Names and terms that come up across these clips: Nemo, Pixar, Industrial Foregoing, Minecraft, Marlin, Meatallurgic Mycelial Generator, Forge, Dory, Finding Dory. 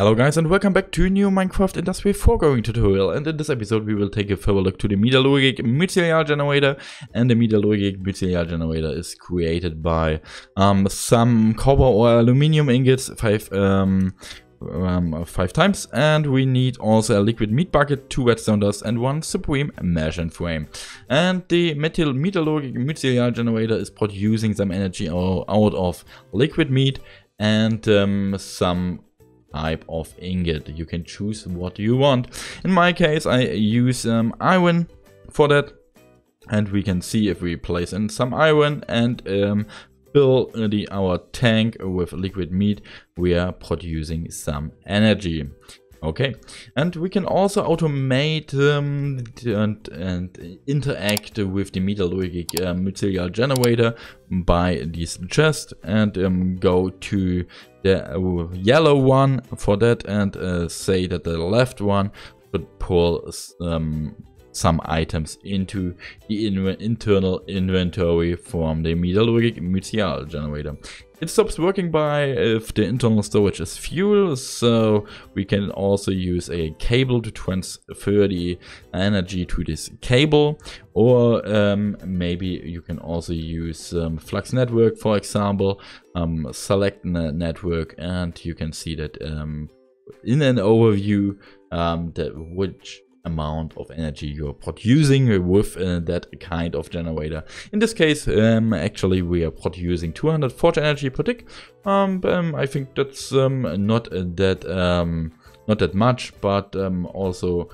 Hello guys and welcome back to a new Minecraft Industrial Foregoing tutorial, and in this episode we will take a further look to the Meatallurgic Mycelial Generator. And the Meatallurgic Mycelial Generator is created by some copper or aluminium ingots five times, and we need also a liquid meat bucket, 2 redstone dust and 1 supreme measuring frame. And the Meatallurgic Mycelial Generator is producing some energy out of liquid meat and some type of ingot. You can choose what you want. In my case I use iron for that, and we can see if we place in some iron and fill our tank with liquid meat, we are producing some energy. Okay, and we can also automate and interact with the Meatallurgic Mycelial Generator by this chest, and go to the yellow one for that, and say that the left one should pull some items into the internal inventory from the Meatallurgic Mycelial Generator. It stops working by if the internal storage is fuel, so we can also use a cable to transfer the energy to this cable, or maybe you can also use flux network, for example. Select network and you can see that in an overview that which amount of energy you're producing with that kind of generator. In this case actually we are producing 200 forge energy per tick. I think that's not that much, but also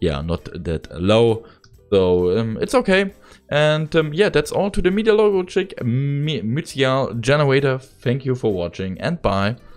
yeah, not that low, so it's okay. And yeah, that's all to the Meatallurgic Mycelial Generator. Thank you for watching and bye.